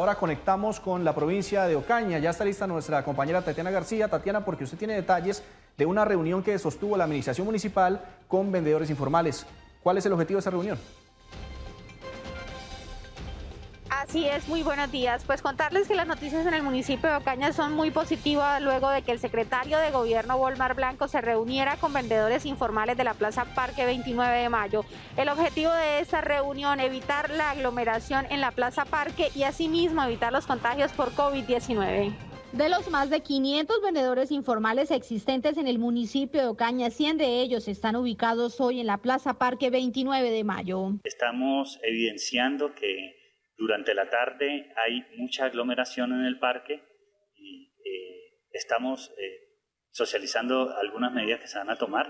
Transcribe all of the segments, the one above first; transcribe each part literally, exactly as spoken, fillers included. Ahora conectamos con la provincia de Ocaña. Ya está lista nuestra compañera Tatiana García. Tatiana, porque usted tiene detalles de una reunión que sostuvo la administración municipal con vendedores informales. ¿Cuál es el objetivo de esa reunión? Así es, muy buenos días. Pues contarles que las noticias en el municipio de Ocaña son muy positivas luego de que el secretario de gobierno Volmar Blanco se reuniera con vendedores informales de la Plaza Parque veintinueve de mayo. El objetivo de esta reunión, evitar la aglomeración en la Plaza Parque y asimismo evitar los contagios por COVID diecinueve. De los más de quinientos vendedores informales existentes en el municipio de Ocaña, cien de ellos están ubicados hoy en la Plaza Parque veintinueve de mayo. Estamos evidenciando que durante la tarde hay mucha aglomeración en el parque y eh, estamos eh, socializando algunas medidas que se van a tomar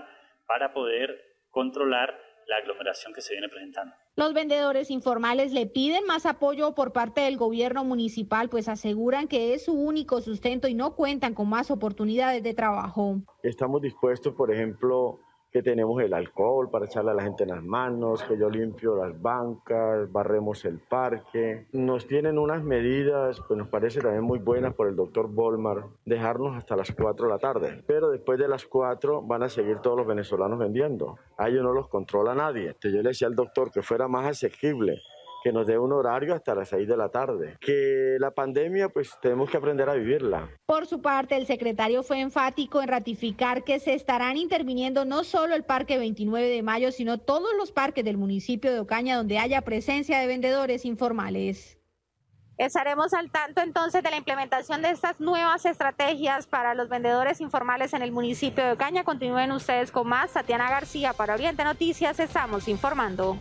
para poder controlar la aglomeración que se viene presentando. Los vendedores informales le piden más apoyo por parte del gobierno municipal, pues aseguran que es su único sustento y no cuentan con más oportunidades de trabajo. Estamos dispuestos, por ejemplo, que tenemos el alcohol para echarle a la gente en las manos, que yo limpio las bancas, barremos el parque. Nos tienen unas medidas, pues nos parece también muy buenas por el doctor Volmar, dejarnos hasta las cuatro de la tarde. Pero después de las cuatro van a seguir todos los venezolanos vendiendo. A ellos no los controla nadie. Entonces yo le decía al doctor que fuera más asequible, que nos dé un horario hasta las seis de la tarde. Que la pandemia, pues tenemos que aprender a vivirla. Por su parte, el secretario fue enfático en ratificar que se estarán interviniendo no solo el Parque veintinueve de mayo, sino todos los parques del municipio de Ocaña donde haya presencia de vendedores informales. Estaremos al tanto entonces de la implementación de estas nuevas estrategias para los vendedores informales en el municipio de Ocaña. Continúen ustedes con más. Tatiana García para Oriente Noticias, estamos informando.